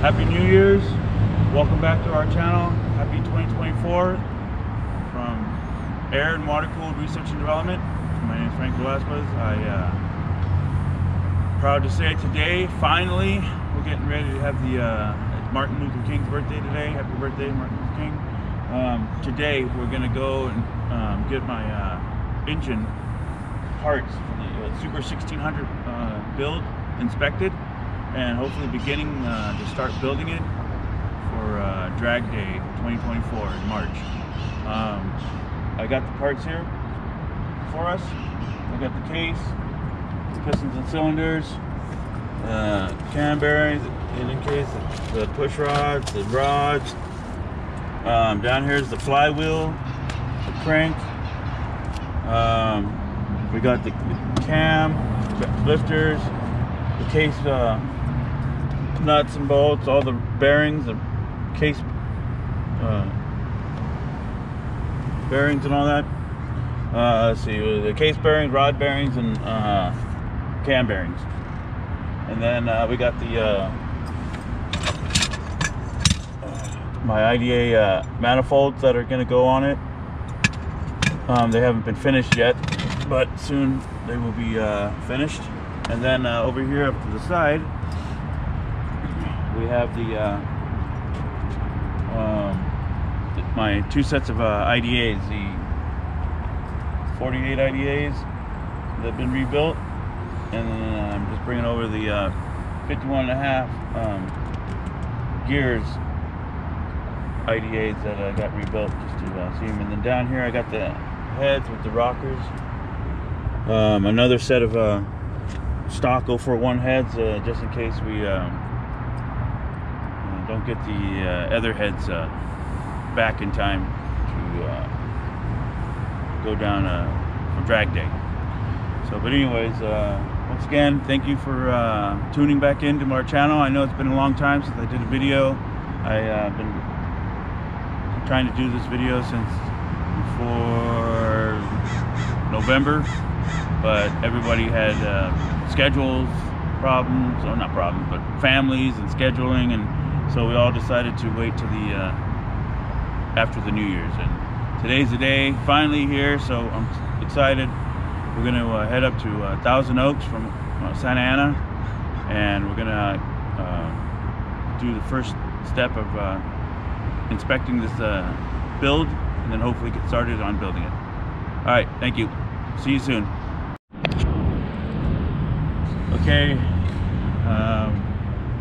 Happy New Year's. Welcome back to our channel. Happy 2024 from Air and Water Cooled Research and Development. My name is Frank Velasquez. I'm proud to say today, finally, we're getting ready to have the it's Martin Luther King's birthday today. Happy birthday, Martin Luther King. Today, we're going to go and get my engine parts for the Super 1600 build inspected, and hopefully beginning to start building it for drag day 2024 in March. I got the parts here for us. I got the case, the pistons and cylinders, cam bearings, the engine case, the push rods, the rods. Down here is the flywheel, the crank. We got the cam, lifters, the case nuts and bolts, all the bearings, the case bearings and all that. Let's see, the case bearings, rod bearings, and cam bearings. And then we got the my IDA manifolds that are going to go on it. They haven't been finished yet, but soon they will be finished. And then over here up to the side, we have the my two sets of IDAs, the 48 IDAs that have been rebuilt, and then I'm just bringing over the 51.5 gears IDAs that got rebuilt just to see them. And then down here I got the heads with the rockers, another set of stock 041 heads just in case we don't get the other heads back in time to go down for drag day. So, but anyways, once again, thank you for tuning back into our channel. I know it's been a long time since I did a video. I've been trying to do this video since before November, but everybody had schedules problems, or not problems, but families and scheduling, and so we all decided to wait till the after the New Year's. And today's the day, finally here, so I'm excited. We're gonna head up to Thousand Oaks from Santa Ana, and we're gonna do the first step of inspecting this build, and then hopefully get started on building it. All right, thank you. See you soon. Okay,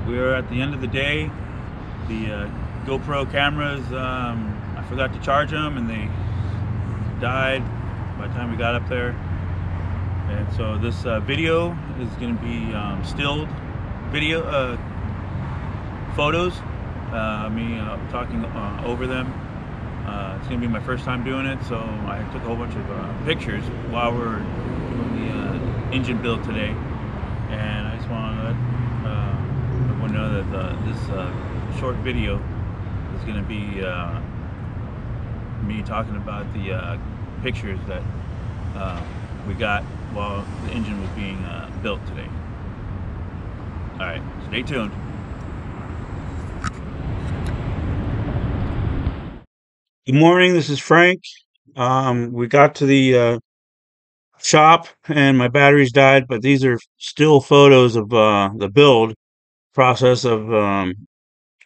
we are at the end of the day. The GoPro cameras, I forgot to charge them, and they died by the time we got up there. And so this video is going to be stilled video photos, me talking over them. It's going to be my first time doing it, so I took a whole bunch of pictures while we're doing the engine build today. And I just want to let everyone know that this short video is going to be me talking about the pictures that we got while the engine was being built today. All right, stay tuned. Good morning, this is Frank. We got to the shop and my batteries died, but these are still photos of the build process of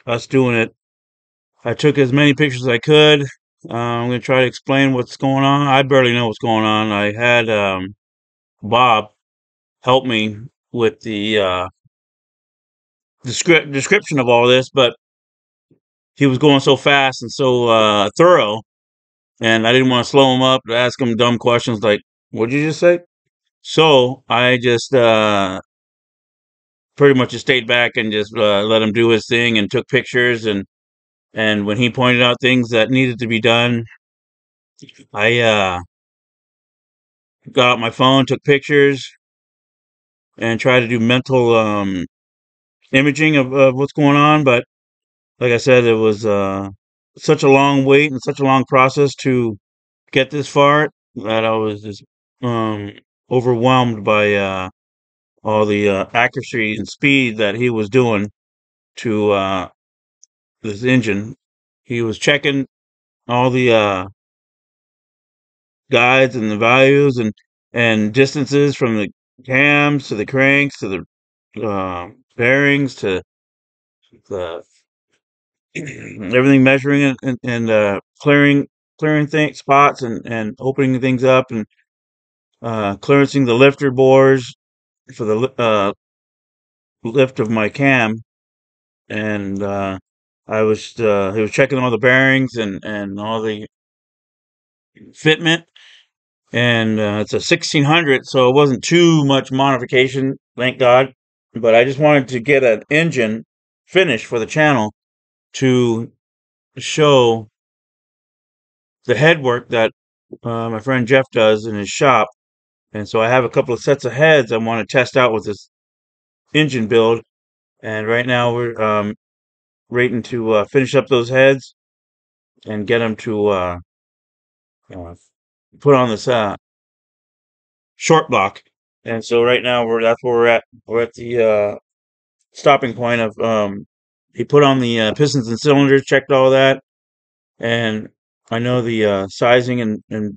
us doing it. I took as many pictures as I could. I'm going to try to explain what's going on. I barely know what's going on. I had Bob help me with the description of all this, but he was going so fast and so thorough, and I didn't want to slow him up to ask him dumb questions like, "What did you just say?" So I just pretty much just stayed back and just let him do his thing and took pictures. And when he pointed out things that needed to be done, I got out my phone, took pictures, and tried to do mental imaging of what's going on. But like I said, it was such a long wait and such a long process to get this far that I was just overwhelmed by all the accuracy and speed that he was doing. to this engine. He was checking all the guides and the values and distances from the cams to the cranks to the bearings to the everything, measuring it and clearing things, spots, and opening things up, and clearancing the lifter bores for the lift of my cam. And he was checking all the bearings and all the fitment. And it's a 1600, so it wasn't too much modification, thank God. But I just wanted to get an engine finished for the channel to show the headwork that my friend Jeff does in his shop. And so I have a couple of sets of heads I want to test out with this engine build. And right now we're rating to finish up those heads and get them to put on this short block. And so right now that's where we're at. We're at the stopping point of he put on the pistons and cylinders, checked all that, and I know the sizing and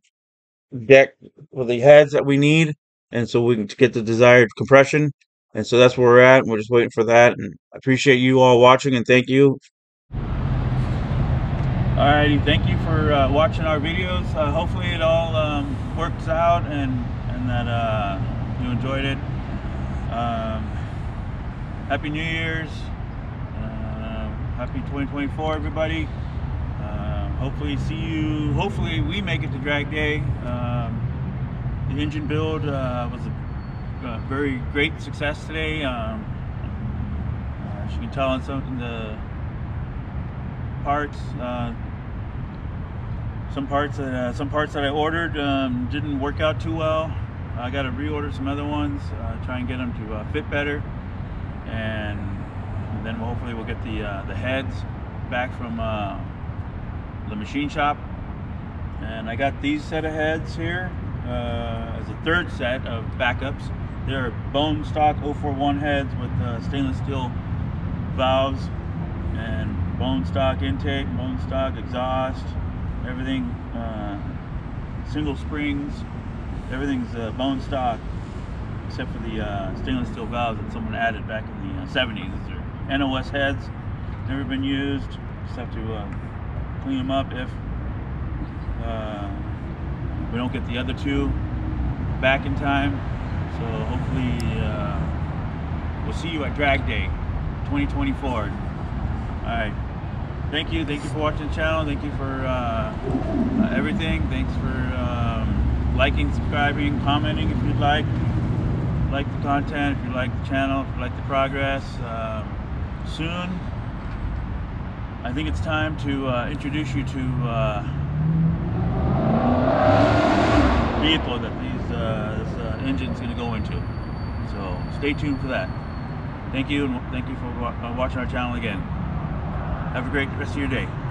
deck for the heads that we need, and so we can get the desired compression. And so that's where we're at. We're just waiting for that. And I appreciate you all watching, and thank you. Alrighty, thank you for watching our videos. Hopefully it all works out and that you enjoyed it. Happy New Year's. Happy 2024, everybody. Hopefully see you. Hopefully we make it to drag day. The engine build was a very great success today. As you can tell on some parts that I ordered didn't work out too well. I got to reorder some other ones, try and get them to fit better, and then hopefully we'll get the heads back from the machine shop. And I got these set of heads here as a third set of backups. They're bone stock 041 heads with stainless steel valves and bone stock intake, bone stock exhaust, everything, single springs, everything's bone stock except for the stainless steel valves that someone added back in the 70s. These are NOS heads, never been used, just have to clean them up if we don't get the other two back in time. So hopefully we'll see you at drag day 2024. Alright, thank you for watching the channel, thank you for everything, thanks for liking, subscribing, commenting if you'd like the content, if you like the channel, if you like the progress. Soon, I think it's time to introduce you to the vehicle that this engine's going to go into, so stay tuned for that. Thank you, and thank you for watching our channel again. Have a great rest of your day.